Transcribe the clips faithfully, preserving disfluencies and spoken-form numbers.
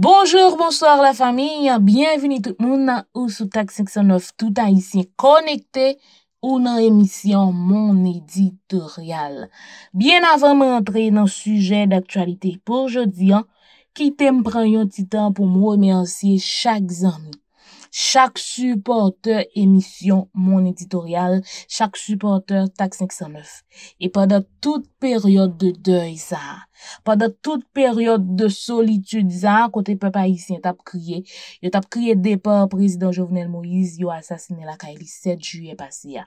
Bonjour, bonsoir la famille, bienvenue tout le monde ou sous T A K cinq cent neuf tout haïtien connecté ou dans l'émission Mon éditorial. Bien avant d'entrer dans le sujet d'actualité pour aujourd'hui, quittez me prendre un petit temps pour me remercier chaque ami, chaque supporteur émission Mon éditorial, chaque supporteur T A K cinq cent neuf. Et pendant toute période de deuil ça, pendant toute période de solitude ça, côté peuple haïtien t'a crié, yo t'a crié départ président Jovenel Moïse, yo assassiné la Kaili sept juillet passé.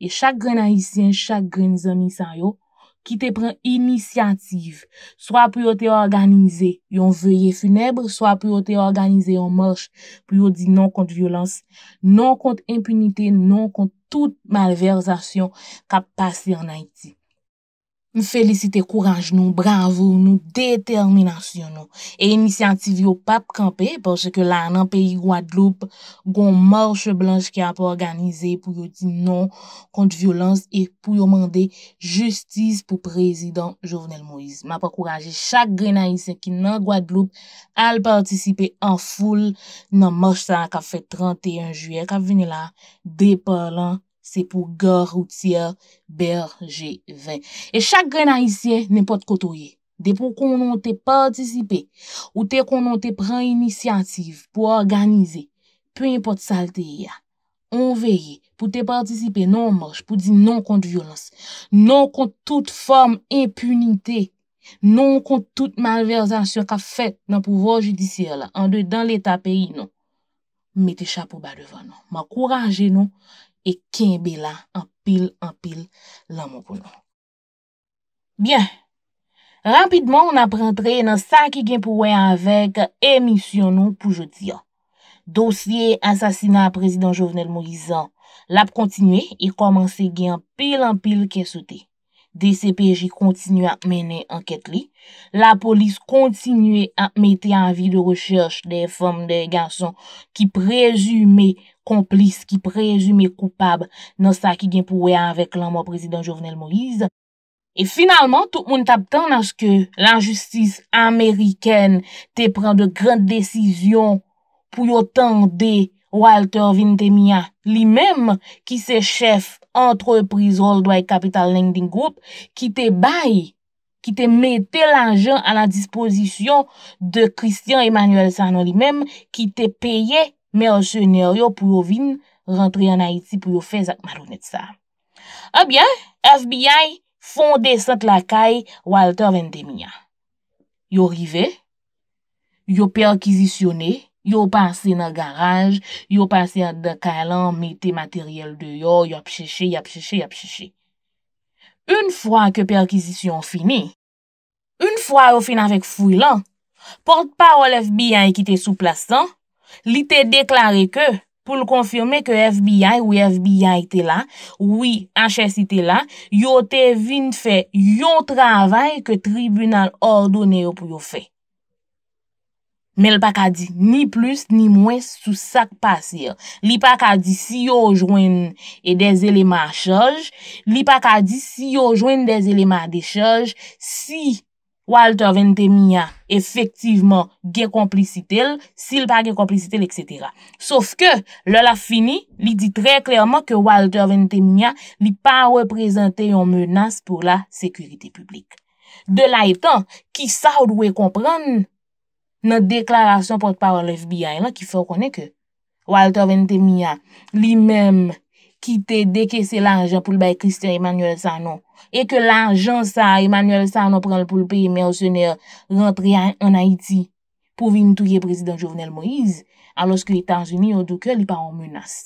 Et chaque grand haïtien, chaque grand ami ça yo qui te prend initiative, soit pour te organiser yon veillée funèbre, soit pour te organiser yon marche, pour dire non contre violence, non contre impunité, non contre toute malversation qui passe en Haïti. Nous féliciter courage nous, bravo nous, détermination nous. Et initiative yo pas camper parce que là dans pays Guadeloupe, gon marche blanche qui a pas organisé pour dire non contre violence et pour demander justice pour président Jovenel Moïse. M'a encourager chaque Haïtien qui dans Guadeloupe à participer en foule dans marche ça qui fait trente et un juillet qui venir là déparlant. C'est pour gare routière Berger vingt. Et chaque grand haïtien n'est pas de côtoyer. Dès pour qu'on te participer, ou te qu'on te prend initiative pour organiser, peu importe ça le ya. On veille pour te participer non marche, pour dire non contre violence, non contre toute forme impunité, non contre toute malversation qu'a fait dans le pouvoir judiciaire, en dedans l'État pays non. Mettez chapeau bas devant nous. M'encouragez nous. Et kembe la en pile en pile l'amour pour nous. Bien. Rapidement, on a rentré dans ça qui vient pour avec émission nous pour jeudi. Dossier assassinat président Jovenel Moïse. L'a continué et commencé en pile en pile qui est sauté. D C P J continue à mener enquête li. La police continue à mettre en vie de recherche des femmes, des garçons qui présumés complices, qui présumés coupables dans ça qui vient pour avec l'ancien président Jovenel Moïse. Et finalement, tout le monde t'attend à ce que la justice américaine te prend de grandes décisions pour tendre Walter Vintemia, lui-même, qui se chef entreprise Worldwide Capital Lending Group, qui te baille, qui te mettait l'argent à la disposition de Christian Emmanuel Sanon lui-même, qui te payait mercenaires pour venir rentrer en Haïti pour faire ça malhonnête ça. Eh bien, F B I font descendre la caille Walter Vintemia. Yo rivé, yo perquisitionné, yo passé dans garage, yo passé dans calan, mettez matériel dehors, yo cherché, yo cherché, yo cherché. Une fois que perquisition finie, une fois yo fin avec fouillant, porte-parole F B I qui était sous place, li té déclaré que pour le confirmer que F B I ou F B I était là, oui, H S était là, yo té vinn fait yon travail que tribunal ordonné pour yo faire. Mais le pas qu'a dit ni plus ni moins sous ça qui passe. Li pas qu'a dit si yo joigne et des éléments à charge, li pas qu'a dit si yo joigne des éléments à décharge, si Walter Vintemia effectivement gen complicité, s'il pas gen complicité et cetera. Sauf que le la fini, li dit très clairement que Walter Vintemia li pas représenté une menace pour la sécurité publique. De là étant, qui ça ou doit comprendre dans déclaration porte-parole F B I là qui fait connaître que Walter Vintemia lui-même qui t'a décaissé l'argent pour le bail Christian Emmanuel Sanon et que l'argent ça Emmanuel Sanon prend pour le payer mercenaires rentrer en Haïti pour venir tuer président Jovenel Moïse alors que les États-Unis ont dit que il pas en menace.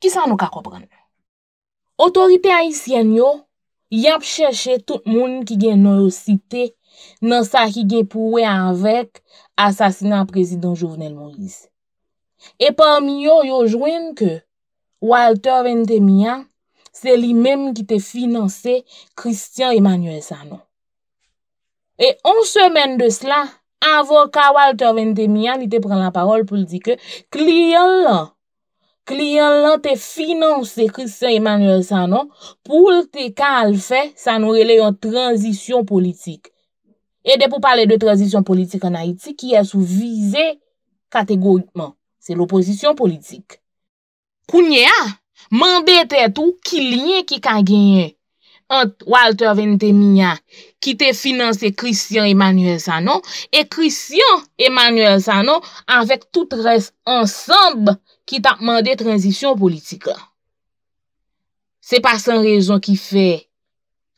Qui ça nous ka comprendre? Autorité haïtienne yo y a cherché tout monde qui gen non cité dans ça qui gen poué avec assassinat président Jovenel Moïse. Et parmi yo yo joignent que Walter Vintemia c'est lui-même qui te financé Christian Emmanuel Sanon. Et une semaine de cela, avocat Walter Vintemia il te prend la parole pour dire que client là client là te financé Christian Emmanuel Sanon pour te faire ça nous relève une transition politique. Et de pour parler de transition politique en Haïti, qui est sous visée catégoriquement, c'est l'opposition politique. Kounia, mandé tout qui lien qui a gagné entre Walter Vintemia, qui te financé Christian Emmanuel Sanon, et Christian Emmanuel Sanon avec tout reste ensemble qui t'a demandé transition politique. C'est pas sans raison qui fait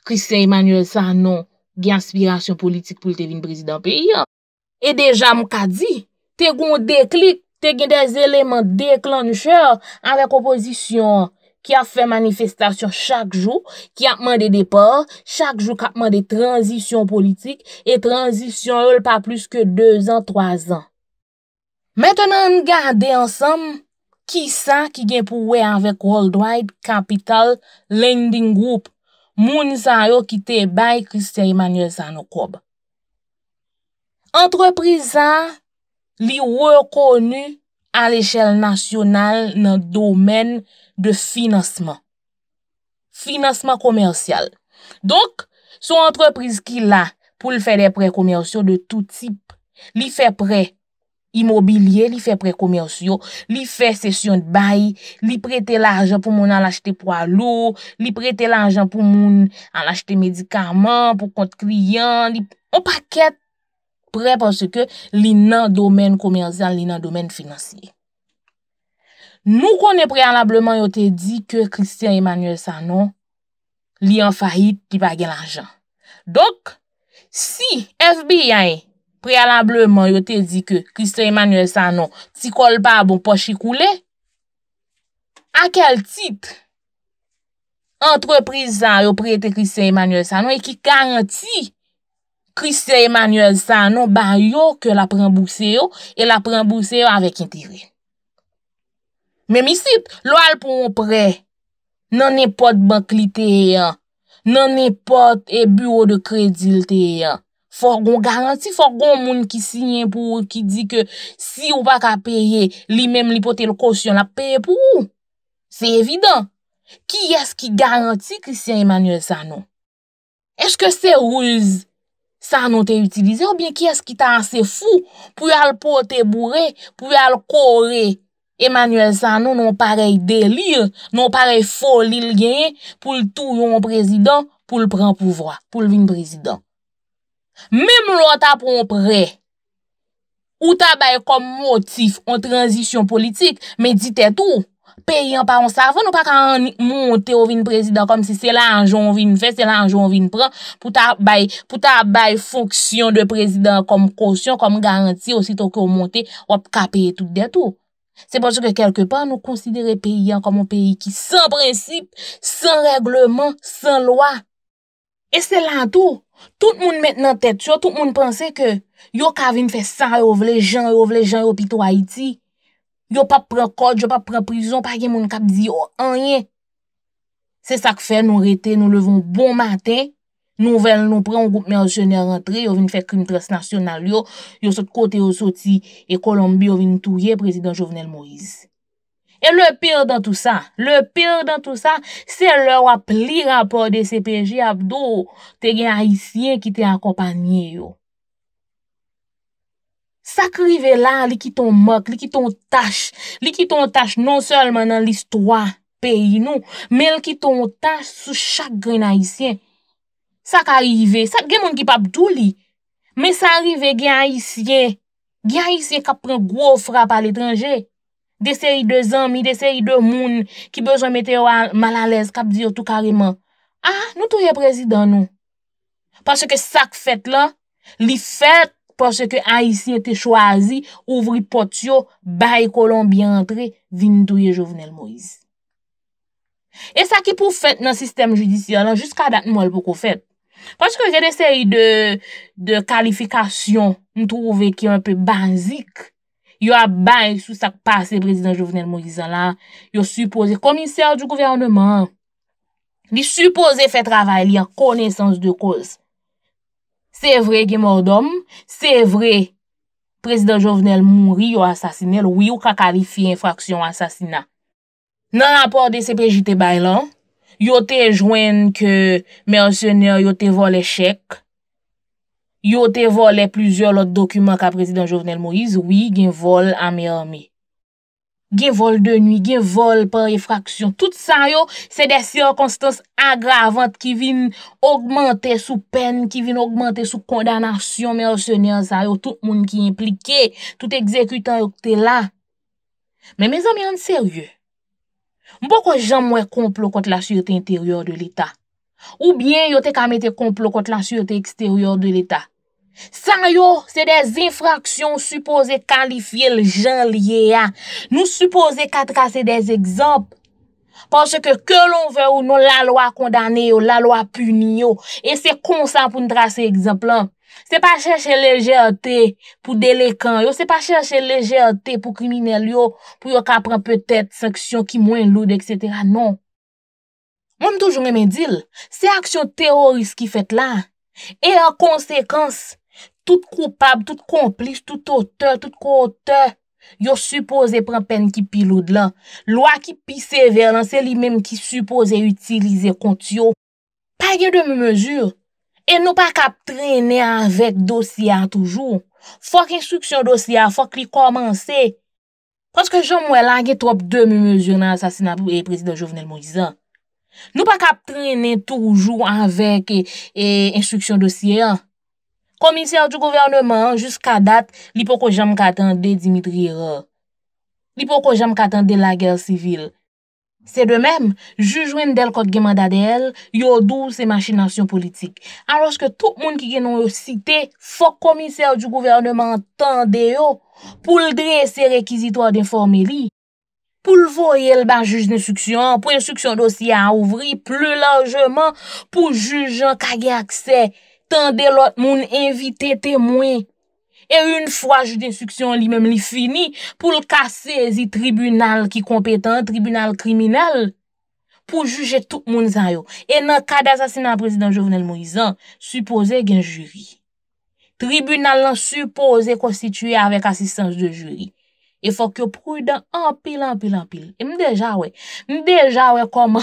Christian Emmanuel Sanon gen aspiration politique pour te vin président pays. Et déjà, m'ka dit, te gon déclic, te gen des éléments déclencheurs avec opposition qui a fait manifestation chaque jour, qui a demandé départ, chaque jour qui a demandé transition politique, et transition elle pas plus que deux ans, trois ans. Maintenant, nous gardons ensemble qui ça qui gen pour ouais avec Worldwide Capital Lending Group. Moun sa yo qui te bay Christian Emmanuel Sanon kob. Entreprise sa li reconnu à l'échelle nationale dans le domaine de financement. Financement commercial. Donc, son entreprise qui là pour le faire des prêts commerciaux de tout type. Li fait prêt immobilier, li fait prêt commerciaux, li fait session de bail, li prête l'argent pour moun acheter poids lourd, li prête l'argent pour moun acheter médicaments, pour compte client, li on paquet prêt parce que li nan domaine commercial, li nan domaine financier. Nous connaissons préalablement yo te dit que Christian Emmanuel Sanon li en faillite, li pa gen l'argent. Donc si F B I préalablement, yo te dit que Christian Emmanuel Sanon, si kol pa bon poche coulé, à quel titre entreprise a yo prêté Christian Emmanuel Sanon et qui garantit Christian Emmanuel Sanon ba yo que la rembourse yo et la rembourse yo avec intérêt. Même ici, l'oal pour un prêt, non n'importe banque litéen, non n'importe bureau de crédit litéen. Faut qu'on garantie, faut qu'on moun qui signe pour qui dit que si ou pas qu'à payer, lui même l'hypothèque caution la paye pour ou. C'est évident. Qui est-ce qui garantit Christian Emmanuel Sanon? Est-ce que c'est ruse Sanon t'es utilisé ou bien qui est-ce qui t'a assez fou pour aller porter bourré, pour aller correr Emmanuel Sanon non pareil délire, non pareil folie le gain pour le tour en président, pour le prendre pouvoir, pour le vin président. Même l'autre pour un prêt, ou tabaye comme motif en transition politique, mais dites tout, payant par un savon, ou pas qu'à monter au vin président comme si c'est l'argent on vin faire, c'est l'argent on vin prendre, pour tabaye, pour tabaye fonction de président comme caution, comme garantie, aussitôt que vous montez, ou qu'à payer tout de tout. C'est parce que quelque part, nous considérons payant comme un pays qui sans principe, sans règlement, sans loi. Et c'est là tout. Tout le monde maintenant tête, tout le monde pensait que yo ka vin faire ça, yo vle gens, yo vle gens, yo pito Haïti. Yo pas prend code, yo pas prend prison, pas gen moun k'ap di rien. C'est ça que fait nous rete, nous levons bon matin, nouvelle nous prend un groupe mercenaire rentré, yo vin faire crime transnational yo, yo sot côté yo sorti et Colombie yo vin touyer président Jovenel Moïse. Et le pire dans tout ça, le pire dans tout ça, c'est leur appli rapport de D C P J Abdo, te gen haïtien qui te accompagné yo. Ça krive là, li ki ton manque, li ki ton tâche, li ki ton tâche non seulement dans l'histoire pays nous, mais li ki ton tâche sous chaque grain haïtien. Ça qu'arrive, ça gen moun ki pa dou li, mais ça arrive gen haïtien, gen haïtien qui prend gros frappe à l'étranger. Des séries de zami, des séries de moun qui besoin mettre mal à l'aise, qui dit tout carrément. Ah, nous tous les présidents, nous. Parce que ça fait là, li fait parce que Haïtien te choisi, ouvri potio, bay Colombien entre, vin touye Jovenel Moïse. Et ça qui pour fait dans le système judiciaire, jusqu'à date, moi, pour fait. Parce que j'ai des séries de, de qualifications, nous trouvons qui est un peu basique. Yo a bail sous sa passé président Jovenel Moïse là, yo supposé commissaire du gouvernement. Li supposé faire travail li en connaissance de cause. C'est vrai qu'il mort d'homme, c'est vrai président Jovenel mouri yo assassiné, oui ou ka qualifier infraction assassinat. Dans rapport de C P J te bail là, yo te joindre que mercenaire yo te volé chèque. yo te volé plusieurs autres documents qu'a président Jovenel Moïse. Oui, gen vol à main armée. Gen vol de nuit, gen vol par effraction. Tout ça yo, c'est des circonstances aggravantes qui viennent augmenter sous peine, qui viennent augmenter sous condamnation mercenaire ça yo, tout monde qui impliqué, tout exécutant yo te là. Mais mes amis, en sérieux. Beaucoup de gens ont complot contre la sûreté intérieure de l'État. Ou bien, ils ont mis complot contre la sûreté extérieure de l'État. Ça, c'est des infractions supposées qualifier les gens liés à. Nous supposons qu'à tracer des exemples. Parce que que l'on veut ou non, la loi condamne, la loi punit. Et c'est comme ça pour nous tracer exemple. C'est pas chercher légèreté pour délinquant yo, c'est pas chercher légèreté pour criminel yo, pour yo ka prend peut-être sanction qui moins lourde, et cetera. Non. Moi toujours aimé dire, c'est action terroriste qui fait là. Et en conséquence, tout coupable, tout complice, tout auteur, tout co-auteur, yo supposé prendre peine qui pi lourde là. Loi qui pi sévère, c'est lui-même qui supposé utiliser contre yo. Pas de demi-mesure. Et nous pas cap traîner avec dossier toujours. Faut qu'instruction dossier, faut qu'il commence. Parce que j'en moi là, trop de mesures dans l'assassinat du président Jovenel Moïse. Nous pas cap traîner toujours avec et, et instruction dossier. Commissaire du gouvernement, jusqu'à date, li poko jam katande Dimitri Héroe. Li poko jam katande la guerre civile. C'est de même, juge Wendel Kote gen mandat d'elle, yo dou ces machinations politiques. Alors que tout le monde qui gen nou cité, faut commissaire du gouvernement tande yo pour le dresser réquisitoire d'informer li, pour le voyer le bas juge d'instruction, pour instruction dossier à ouvrir plus largement pour juge qui gen accès, tande l'autre moun invité témoin. Et une fois juge d'instruction lui-même li fini pour le casser le tribunal qui compétent, tribunal criminel, pour juger tout le monde ça yo. Et dans le cas d'assassinat président Jovenel Moïse, supposé gen jury. Tribunal supposé constitué avec assistance de jury. Et faut que prudent en pile, en pile, en pile. Et m'deja ouais, m'deja ouais comment,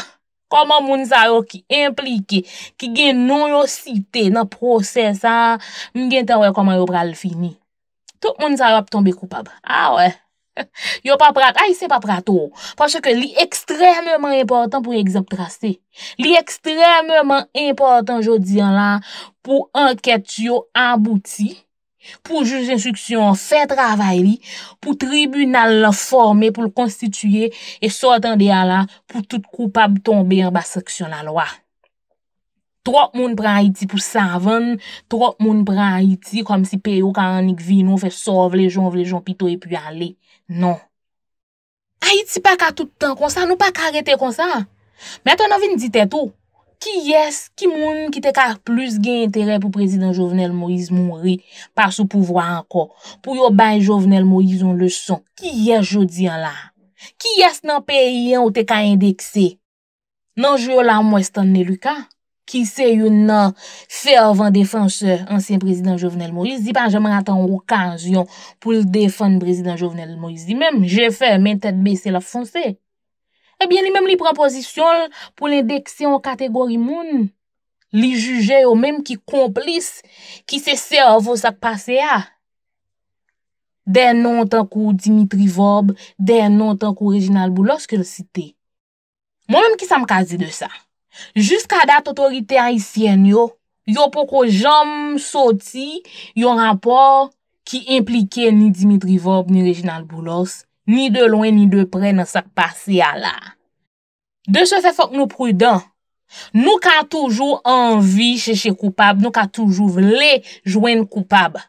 comment moun sa yo qui impliqué, qui gen non yo cité dans procès ça, m'gen tan wè comment yo pral fini. Tout moun sa yo ap tombe coupable. Ah ouais. Yo pa prat, ay c'est pas prato. Parce que li extrêmement important pour exemple tracé. Li extrêmement important jodi an la pour enquête yo abouti, pour juge d'instruction fait travail li, pour tribunal formé pour le constituer et sortant de là pour tout coupable tomber en bas section la loi. Trop moun pran Haïti pour savane, trop moun pran Haïti comme si payo kanik vino fait sauve les gens, les gens pito et puis aller. Non. Haïti pas ka tout temps comme ça, nous pas ka arrêter comme ça. Maintenant vinn dit tout. Qui est qui moun qui te ka plus gen intérêt pour président Jovenel Moïse mourir par sous pouvoir encore pour yo bay Jovenel Moïse on leçon qui est jodi an là qui est nan pays ou te ka indexé nan jeu là moi Stanley Lucas qui c'est une fervent défenseur ancien président Jovenel Moïse dit pas jamais attendre occasion pour le défendre président Jovenel Moïse dit même j'ai fait mes tête baissée la foncer. Eh bien, lui-même, il prend position pour l'indexer en catégorie moun. Li juger ou même qui complice, qui se servent sa passé à. Des noms tant que Dimitri Vob, des noms tant que Réginald Boulos que le cité. Moi-même, qui ça me dit de ça? Jusqu'à date, autorité haïtienne, yo, yo poko jam sorti, yon rapport qui impliquait ni Dimitri Vob, ni Réginald Boulos. Ni de loin, ni de près, dans sa passé à là. De ce fait, faut que nous prudents. Nous qu'a toujours envie chercher coupable, nous qu'a toujours voulu joindre coupable.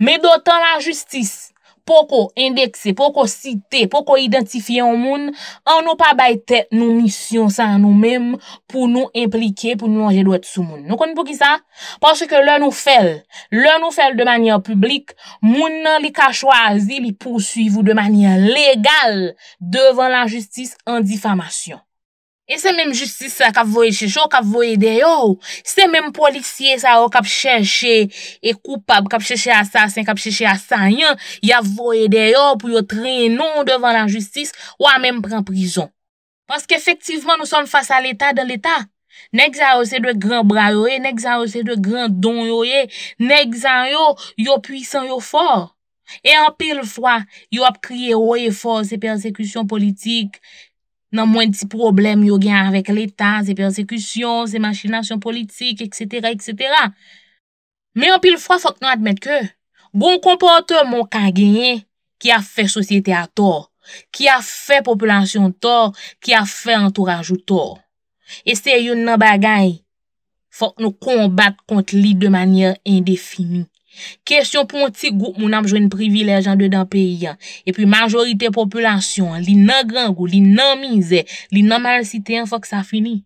Mais d'autant la justice, pour qu'on indexe, pour qu'on cite, pour qu'on identifie un monde, on nous pas baille tête, nous mission ça nous-mêmes, pour nous impliquer, pour nous manger doit sous monde. Nous connaissons pour qui ça? Parce que l'un nous fait, l'un nous fait de manière publique, moun nan li ka choisi, li poursuivre de manière légale, devant la justice en diffamation. Et c'est même justice ça qu'a voyé chez yo, qu'a voyé dehors. C'est même policier ça qu'a cherché et coupable, qu'a cherché assassin, qu'a cherché assaillant, y a voyé dehors pour y traîner devant la justice ou à même prendre prison. Parce qu'effectivement nous sommes face à l'État dans l'État. Nèg sa yo c'est de grand bras yo, nèg sa yo c'est de grand don yo, nèg sa yo yo puissant yo fort. Et en pile fois, yo a crié haut fort ces persécutions politiques. Nan moins de problèmes yo gen avec l'état, ces persécutions, ces machinations politiques, et cetera et cetera. Mais en pile fois, faut que nous admettre que bon comportement ka gagné qui a fait société à tort, qui a fait population tort, qui a fait entourage tort. Et c'est une bagaille. Faut que nous combattre contre lui de manière indéfinie. Question pour un petit groupe, mon âme joine privilège en dedans pays. Et puis, majorité population, li nan grand goût, li nan misère, li nan mal cité, faut que ça finisse.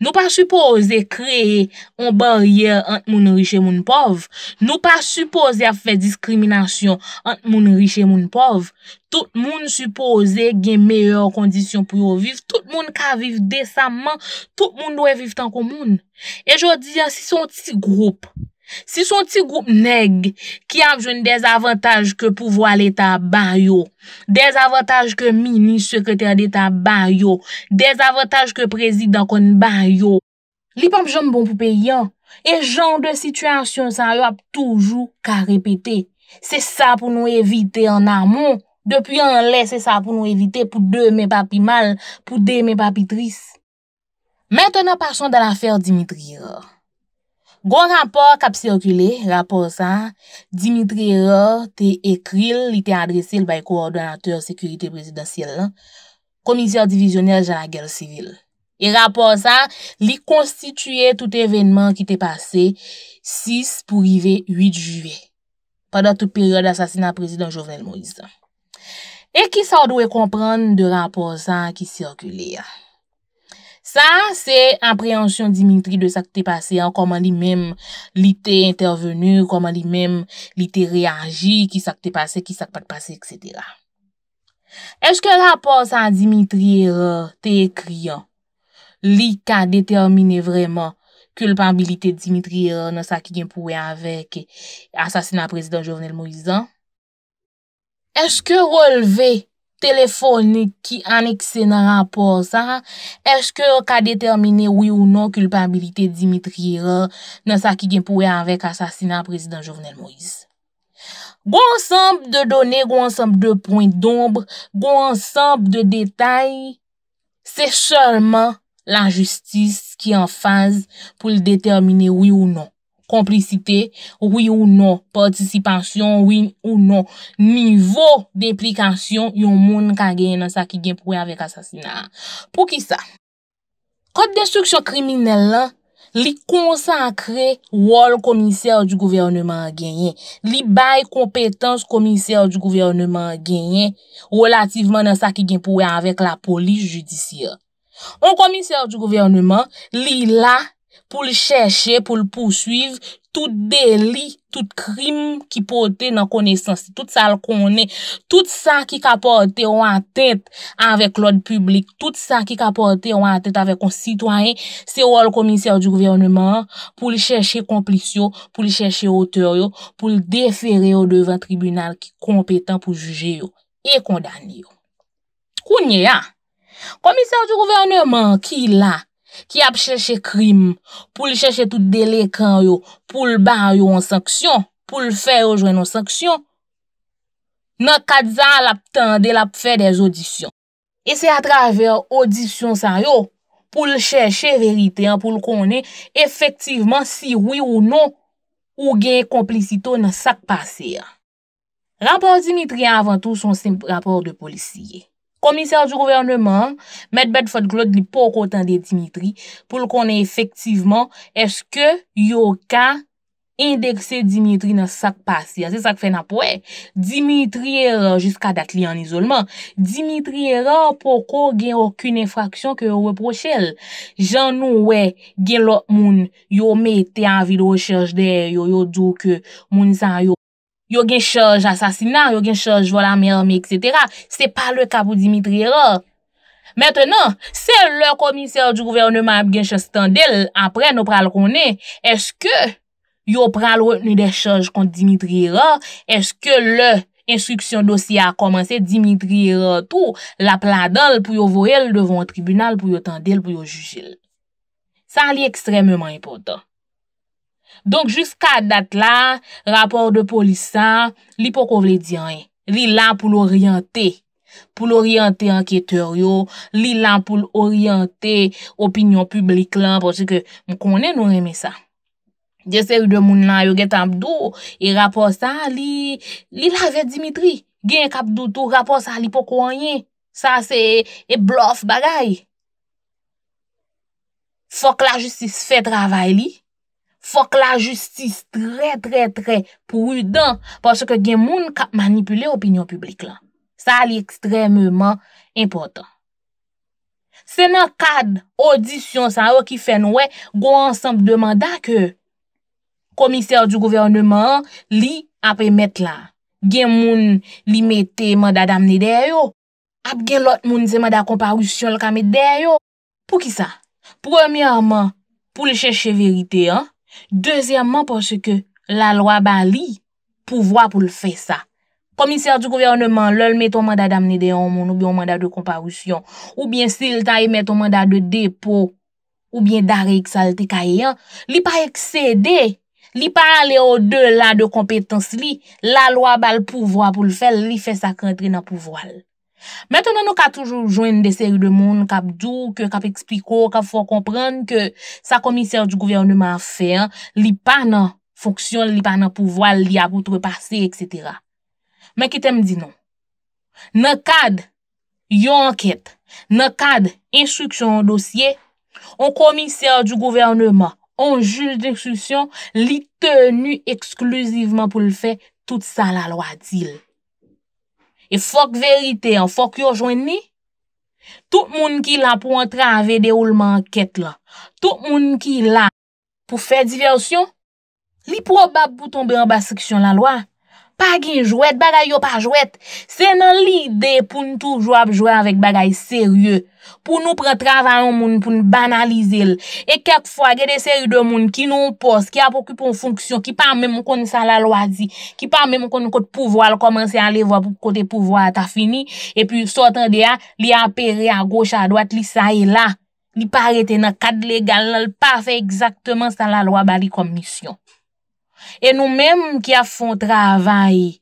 Nous pas supposé créer une barrière entre moun riche et moun pauvre. Nous pas supposé faire discrimination entre moun riche et moun pauvre. Tout moun supposé gen meilleures conditions pour vivre. Tout moun ka vivre décemment. Tout moun doit vivre tant que moun. Et je dis, si son petit groupe, si son petit groupe nèg qui a besoin des avantages que pouvoir l'État bayo, des avantages que ministre, secrétaire d'État bayo, des avantages que président kon bayo, li pa jom bon pou payan. Et genre de situation ça yo a toujours qu'à répéter. C'est ça pour nous éviter en amont, depuis en lait c'est ça pour nous éviter pour demain pas pi mal, pour demain pas pi triste. Maintenant passons dans l'affaire Dimitri Héroe. Gon rapport qui a circulé, rapport ça, Dimitri Héroe te écrit, il te adressé par coordonnateur sécurité présidentielle, commissaire divisionnaire de la guerre civile. Et rapport ça, il constituait tout événement qui t'est passé six pour arriver huit juillet, pendant toute période d'assassinat président Jovenel Moïse. Et qui ça doit comprendre de rapport ça qui circulait? Ça, c'est appréhension Dimitri de ça qui t'est passé, hein, comment lui-même, il était intervenu, comment lui-même, il était réagi, qui ça qui t'est passé, qui ça qui pas passé, et cetera. Est-ce que rapport ça Dimitri euh, t'est écrit, lui qui a déterminé vraiment culpabilité Dimitri euh, dans ça qui vient pour avec assassinat président Jovenel Moïse? Est-ce que relevé téléphonique qui annexe dans rapport ça, est-ce que on a déterminé oui ou non culpabilité Dimitri Héroe dans ça qui gen pour avec assassinat président Jovenel Moïse? Bon ensemble de données, bon ensemble de points d'ombre, bon ensemble de détails, c'est seulement la justice qui est en phase pour le déterminer oui ou non complicité, oui ou non, participation, oui ou non, niveau d'implication, yon moun ka gen nan sa ki gen pou avec assassinat. Pour qui ça? Code d'instruction criminelle, li consacré rôle commissaire du gouvernement gagné, li bay compétence commissaire du gouvernement gagné, relativement nan sa ki gen pou avec la police judiciaire. Un commissaire du gouvernement, li la pour le chercher, pour le poursuivre, tout délit, tout crime qui porte dans connaissance, tout ça le connaît, tout ça qui apporte en tête avec l'ordre public, tout ça qui apporte en tête avec un citoyen, c'est le commissaire du gouvernement pour le chercher complice, pour le chercher auteur, pour le déférer devant le tribunal qui est compétent pour juger et condamner. Kounye a, commissaire du gouvernement qui là, qui a cherché crime, pour le chercher tout délinquant yo, pour le barrer en sanction, pour le faire rejoindre en sanction. Nan kadza la tande la fait des auditions. Et c'est à travers audition ça yo, pour le chercher vérité, pour le connaître effectivement si oui ou non, ou gen complicité dans ça qui passé. Rapport Dimitri avant tout son simple rapport de policier. Commissaire du gouvernement, M. Bedford Claude li pou kontande Dimitri pour le connaître effectivement est-ce que yo ka indexé Dimitri dans ça qui passé. C'est ça qui fait na poué. Dimitri Héroe jusqu'à date li en isolement. Dimitri Héroe poko gen aucune infraction que yo reprochel. Jan nou wè gen l'autre moun yo mette en ville recherche de yo yo dou que moun sa yo yo gen charge assassinat, yo gen charge vol à main armée, et cetera. C'est pas le cas pour Dimitri Héroe. Maintenant, c'est le commissaire du gouvernement qui a charge tandel. Après, nous pral konnen. Est-ce que yo pral retenu des charges contre Dimitri Héroe? Est-ce que le instruction dossier a commencé? Dimitri Héroe tout la pladal pour yo voyer devant un tribunal pour yo tandel, pour yo juger. Ça, c'est extrêmement important. Donc, jusqu'à date là, rapport de police, ça, li pou ko vle di rien. Li là pour l'orienter. Pour l'orienter enquêteur yo, li là pour l'orienter opinion publique là, parce que, nous connaissons, nous aimons ça. Des séries de moun là, yo gen tabdou, et rapport ça, li, li lave Dimitri. Gen kap doutou, rapport ça, li pou ko rien. Ça, c'est, et bluff bagay. Faut que la justice fait travail li. Faut que la justice très très très prudent parce que gen moun kap manipuler opinion publique là. Ça est extrêmement important. C'est dans cadre audition ça qui fait nous go ensemble de mandat que commissaire du gouvernement li après mettre là. Gen moun li mette mandat d'amener derrière yo. Ap gen l'autre moun c'est mandat comparution le ka mettre derrière yo. Pour qui ça? Premièrement pour le chercher vérité hein. Deuxièmement, parce que la loi bali pouvoir pour le faire ça. Commissaire du gouvernement, le met ton mandat d'amener des hommes, ou bien un mandat de comparution, ou bien s'il t'a émis ton mandat de dépôt, ou bien d'arrêt exalté caillant, li pas excédé, li pas aller au-delà de compétence li, la loi bal pouvoir pour le faire, li fait ça rentrer dans pouvoir. Maintenant, nous avons toujours joindre des séries de monde qui ont dit, qui ont expliqué, qui faut comprendre que sa commissaire du gouvernement a fait, li pas nan fonction, li pas nan pouvoir, li a outrepasser, et cetera. Mais qui t'aime dit non. Dans cadre, yon enquête, dans cadre, instruction dossier, on commissaire du gouvernement, on juge d'instruction, li tenu exclusivement pour le faire, tout ça la loi dit. Et faut que vérité, en faut que yo joigne tout moun qui là pour entraver déroulement enquête là. Tout moun qui là pour faire diversion, li probable pour tomber en bas section la loi. Pas gen jouet bagay yo pas jouet. C'est nan l'idée pour nous toujours jouer avec bagay sérieux, pour nous prendre travail moun pour nous banaliser. Et quelquefois il y a des séries de moun qui n'ont poste, qui a occupé une fonction, qui pas même connaît ça la loi dit, qui pas même connaît côté pouvoir, commencer à aller voir pour côté pouvoir t'as fini et puis sortant de là, li apéré à gauche à droite, li ça et là, li pas arrêté dans cadre légal, li pas fait exactement ça la loi bali comme mission. Et nous-mêmes qui avons travail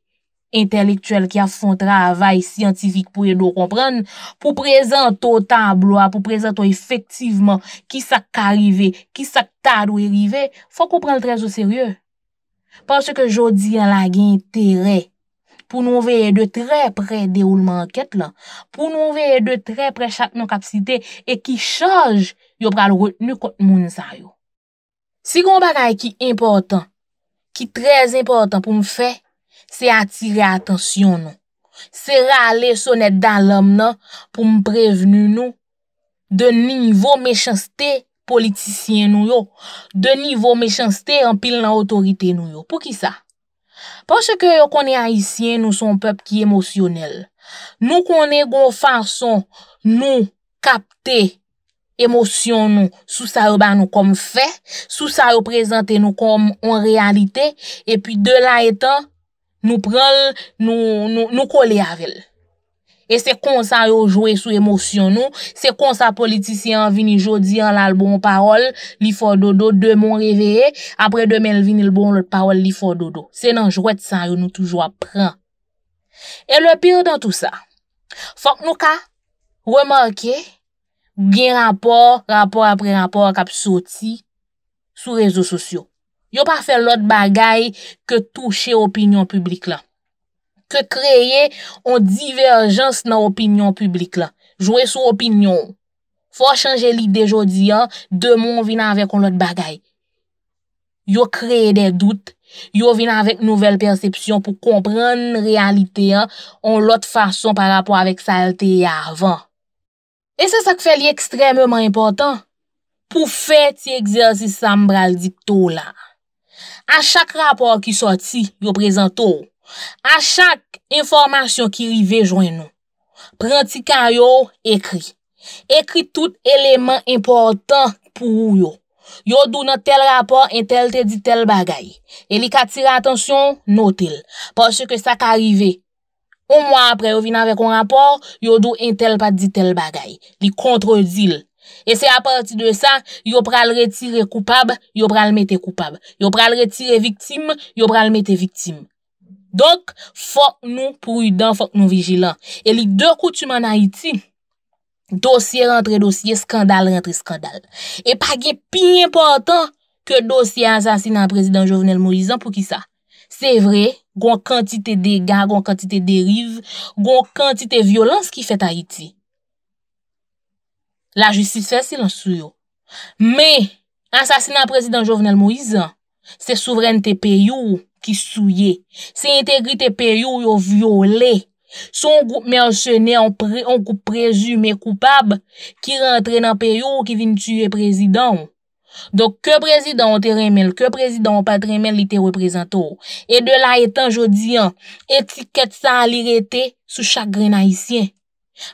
intellectuel, qui avons travail scientifique pour nous comprendre, pour présenter au tableau, pour présenter effectivement qui ça arrivé, qui ça tardou arrivé, faut qu'on prenne très au sérieux. Parce que jodi a la gen intérêt pour nous veiller de très près déroulement enquête là, pour nous veiller de très près chaque non capacité et qui charge yo pral retenu contre moun sa yo. Si gon bagay qui important qui très important pour me faire, c'est attirer attention nous. C'est râler sonnette d'alarme non pour me prévenir nous de niveau méchanceté politicien nous yo, de niveau méchanceté en pile dans autorité nous yo. Pour qui ça? Parce que yo connaît haïtien, nous sommes un peuple qui est émotionnel. Nous connaît gon façon nous capter émotion nous sous ça yo ba nous comme fait, sous ça yo présenter nous comme en réalité et puis de là étant nous prend nous nous nous coller avec. Et c'est comme ça yo jouer sous émotion nous, c'est comme ça politicien vini jodi en la bon parole, li fò dodo de mon réveillé, après demain vini le bon l'autre parole li fò dodo. C'est nan jouet ça yo nous toujours prend. Et le pire dans tout ça, faut que nous ka remarquer gen rapport, rapport après rapport kap sorti sous réseaux sociaux. Yo pas fait l'autre bagay que toucher opinion publique là. Que créer on divergence dans opinion publique là. Jouer sur opinion. Faut changer l'idée jodi an, demain on vient avec on l'autre bagay. Yo créer des doutes, yo vient avec nouvelle perception pour comprendre réalité an, on l'autre façon par rapport avec ça avant. Et c'est ça qui fait l'extrêmement important pour faire cet exercice sambral dicto là. À chaque rapport qui sorti, yo présento. À chaque information qui rive joindre nous. Prend ti ka yo écrit. Écrit tout élément important pour yo. Yo dou nan tel rapport, un tel te dit tel bagay. Et li ka tire attention, notel. Parce que ça qu'arrive. Un mois après, on vient avec un rapport, yo dou un tel pas dit tel bagay. Li contredit. Et c'est à partir de ça, yo pral retirer coupable, yo pral mettre coupable. Yo pral retirer victime, yo pral mettre victime. Donc, faut nous prudents, faut nous vigilants. Et les deux coutumes en Haïti, dossier rentre dossier, scandale rentre scandale. Et pas de plus important que dossier assassinat président Jovenel Moïse pour qui ça? C'est vrai, gon quantité de dégâts, gon quantité de dérives, gon quantité de violence qui fait Haïti. La justice fait silence sur yo. Mais, assassinat président Jovenel Moïse, c'est souveraineté pays qui souillé. C'est intégrité pays ou violé. Son groupe mercenaire, on groupe présumé coupable, qui rentre dans pays ou qui vient tuer président. Donc, que président on te remel, que président on pas te remel, il te représente. Et de là étant jodi an, étiquette ça a l'irrité sous chaque grain haïtien.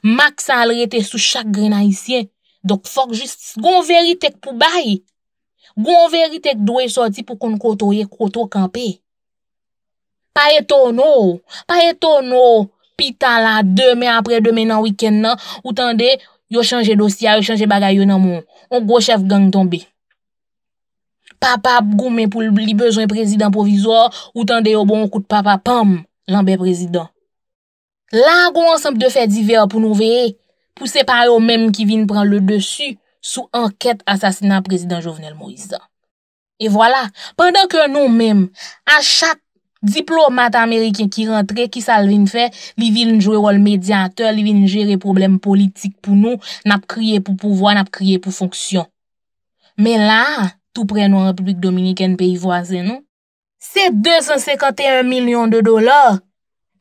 Max ça a l'irrité sous chaque grain haïtien. Donc, faut que justice, gon vérité pour bail. Gon vérité doit sortir pour qu'on kotoye koto campé. Pas étonnant, pas étonnant, pita la demain après demain dans week-end nan, ou tendez, yo changer dossier, yo changer bagay yo nan mon, on gros chef gang tombé. Papa goumé pour li besoin président provisoire ou tendez au bon coup de papa pam l'ambé président. Là gon ensemble de faits divers pour nous veiller, pour c'est pas eux même qui viennent prendre le dessus sous enquête assassinat président Jovenel Moïse. Et voilà, pendant que nous-mêmes à chaque diplomate américain qui rentre, qui salvin fait, li vin jouer rôle médiateur, li vin gérer problème politique pour nous, n'a crié pour pouvoir, n'a crié pour fonction. Mais là, tout près nous en République Dominicaine, pays voisin, non? C'est deux cent cinquante et un millions de dollars.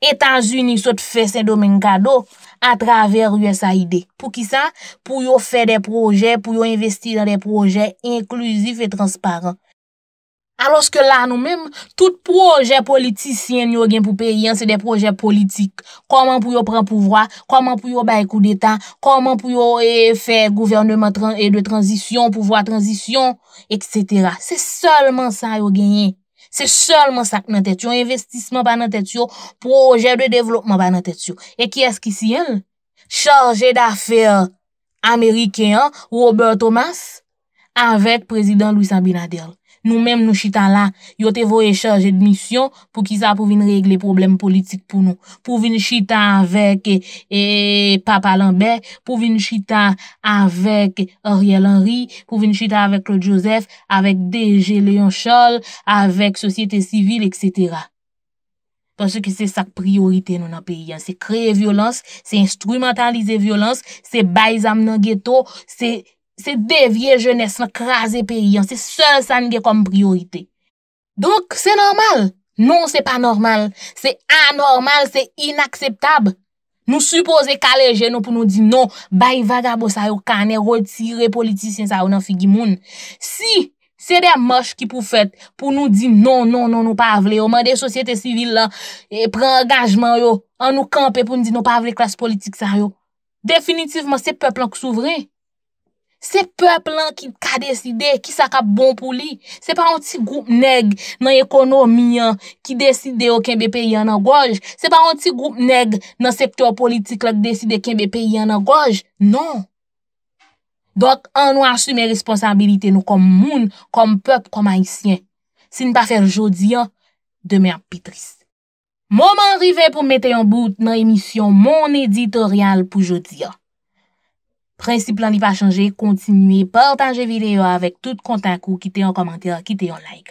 États-Unis saute fait Saint-Domingue cadeau à travers U S A I D. Pour qui ça? Pour yo faire des projets, pour yo investir dans des projets inclusifs et transparents. Alors que là, nous-mêmes, tout projet politicien, nous avons pour payer, c'est des projets politiques. Comment pour prendre pouvoir, comment pour bailler coup d'État, comment pour faire gouvernement de transition, pouvoir transition, et cetera. C'est seulement ça, vous gagnez. C'est seulement ça que nous avons. Investissement, pas dans tête, projet de développement, pas dans tête. Et qui est-ce qui s'y est? Chargé d'affaires américain, Robert Thomas, avec président Luis Abinader. Nous-mêmes, nous chita là, yo te voye chargé de mission pour qu'ils a pour venir régler problèmes politiques pour nous. Pour venir chita avec et, et Papa Lambert, pour venir chita avec Ariel Henry, pour venir chita avec Claude Joseph, avec D G Léon Charles, avec société civile, et cetera. Parce que c'est ça priorité nous dans le pays. C'est créer violence, c'est instrumentaliser violence, c'est bailler zam dans ghetto, c'est... C'est dévier jeunesse, craser pays. C'est seul ça nous comme priorité. Donc, c'est normal. Non, c'est pas normal. C'est anormal, c'est inacceptable. Nous supposons caléger nous pour nous dire non, bay vagabond ça yo kané, retirer politicien ça yo nan figi moun. Si, c'est des marches qui pour fait, pour nous dire non, non, non, nous pas vle, on mande société civile là, et prend engagement yo, on nous camper pour nous dire non pas vle classe politique ça yo. Définitivement, c'est peuple qui souverain. C'est peuple qui a décidé qui ça cap bon pour lui. C'est pas un petit groupe nèg dans l'économie qui décide qu'un pays en engorge. C'est pas un petit groupe nèg dans secteur politique qui décide qu'un pays en engorge. Non. Donc on nous assume responsabilité nous comme monde, comme peuple, comme haïtien. Si nous pas faire jodi, demain à pitris. Moment arrivé pour mettre un bout dans l'émission mon éditorial pour jodi. Principe là, il va changer, continuez, partagez vidéo avec tout contact ou quittez un commentaire, quittez un like.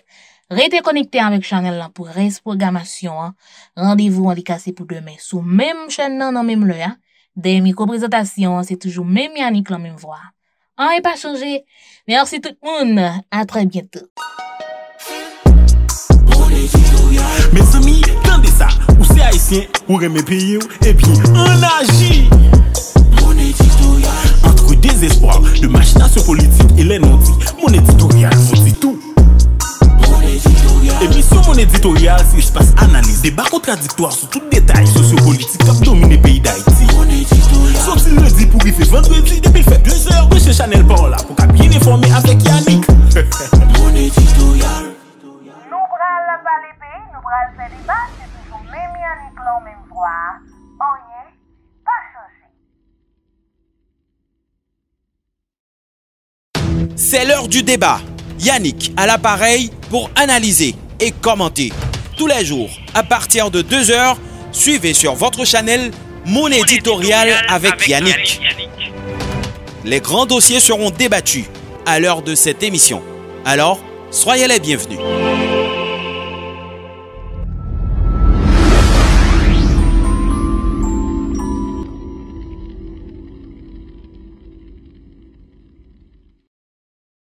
Restez connecté avec channel là pour reste programmation. Rendez-vous en cassé pour demain sous même chaîne dans même l'heure. Des micro-présentations, c'est toujours même Yannick la même voix. On n'est pas changé. Merci tout le monde. À très bientôt. Mes amis, tendez ça. Ou c'est haïtien, ou remet pays, et puis on agit. Entre désespoir de machination politique et les non-dits, mon éditorial vous dit tout. Et puis sur mon éditorial, si je passe analyse, débat contradictoire sur tout détail sociopolitique qui a dominé le pays d'Haïti. Sorti lundi pour y faire vendredi, depuis fait deux heures de chez Chanel Paola pour qu'à bien informer avec Yannick. Mon éditorial. Nous bras la vallée pays, nous bras le fait débat, c'est toujours même Yannick l'en même voix. On y est. C'est l'heure du débat. Yannick à l'appareil pour analyser et commenter. Tous les jours, à partir de deux heures, suivez sur votre chaîne Mon éditorial avec Yannick. Les grands dossiers seront débattus à l'heure de cette émission. Alors, soyez les bienvenus.